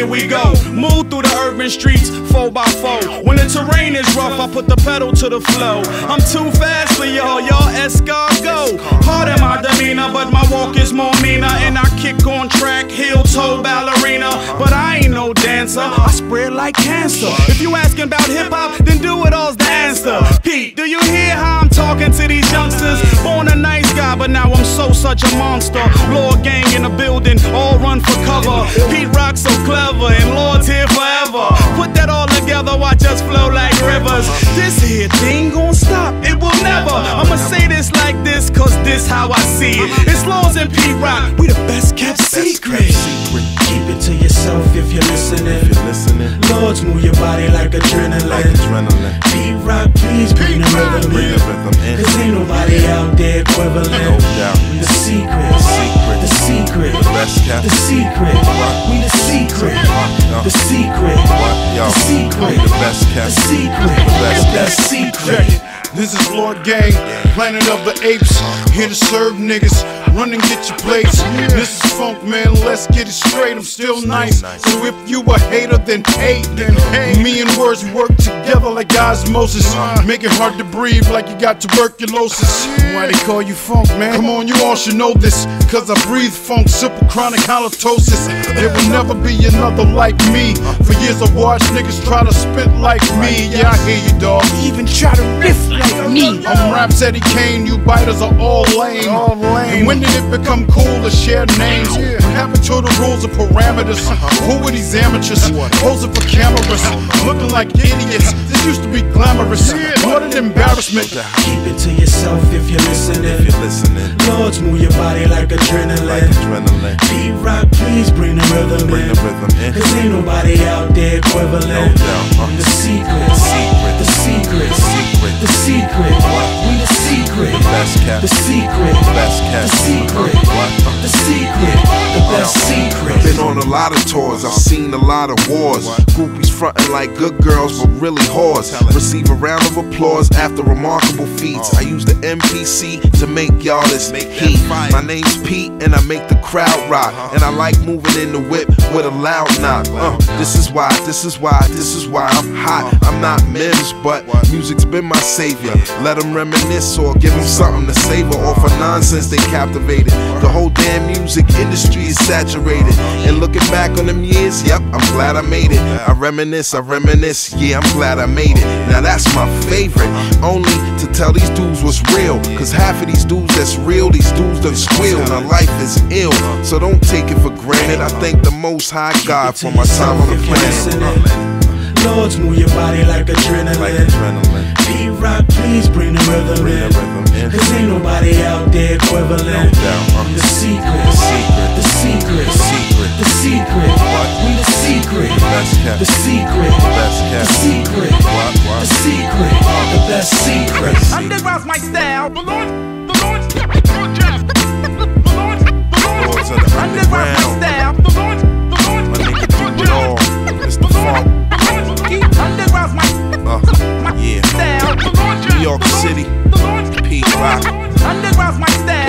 here we go. Move through the urban streets, 4x4. When the terrain is rough, I put the pedal to the flow. I'm too fast for y'all, y'all escargot. Hard in my demeanor, but my walk is more meaner. And I kick on track, heel-toe ballerina. But I ain't no dancer, I spread like cancer. If you asking about hip-hop, then do it all's the answer. Pete, do you hear how I'm talking to these youngsters? Born a nice guy, but now I'm so such a monster. Lord Gang in the building, all run for cover. Pete Rock so clever, and Lord's here forever. Put that all together, I just flow like rivers. This here thing gon' stop, it will never. I'ma say this like this, cause this how I see it. It's Lord's and Pete Rock, we the best kept secret. Keep it to yourself if you're listening. Lords, move your body like adrenaline. Pete Rock, please bring the rhythm in, cause ain't nobody out there equivalent. The secret, the secret, the secret. We the secret, the secret, the secret, the secret, the secret. This is Lord Gang, Planet of the Apes. Here to serve niggas, run and get your plates. This is funk, man, let's get it straight. I'm still nice, so if you a hater, then hate. Me and words work together like osmosis. Make it hard to breathe like you got tuberculosis. Why they call you funk, man? Come on, you all should know this, cause I breathe funk, simple chronic halitosis. There will never be another like me. For years I watched niggas try to spit like me. Yeah, I hear you, dog. Even try to riff like me. I'm raps Eddie Kane, you biters are all lame. And when did it become cool to share names? What happened to the rules and parameters? Who were these amateurs? Posing for cameras, looking like idiots. This used to be glamorous. What an embarrassment. Keep it to yourself if you're listening. Lords, move your body like adrenaline. Pete Rock, please bring the rhythm in, cause ain't nobody out there equivalent. The secret, the secret, the secret. We the secret, the secret, the secret, the secret, the best secret. I've been on a lot of tours, I've seen a lot of wars. Groupies frontin' like good girls, but really whores. Receive a round of applause after remarkable feats. I use the MPC to make y'all this heat. My name's Pete and I make the crowd rock. And I like moving in the whip with a loud knock. This is why, this is why, this is why I'm hot. I'm not Mims, but music's been my savior. Let them reminisce or give them something to savor. Or for nonsense they captivated. The whole damn music industry is saturated. And looking back on them years, yep, I'm glad I made it. I reminisce, yeah, I'm glad I made it. Now that's my favorite, only to tell these dudes what's real. Cause half of these dudes that's real, these dudes done squeal. Now life is ill, so don't take it for granted. I thank the Most High God for my time on the planet. Lords, move your body like adrenaline. Pete Rock, please bring the rhythm in, cause ain't nobody out there equivalent. The secret, the secret, the secret. We the secret, the secret, the secret, the secret, the best secret. Underground's my style. Underground's my style.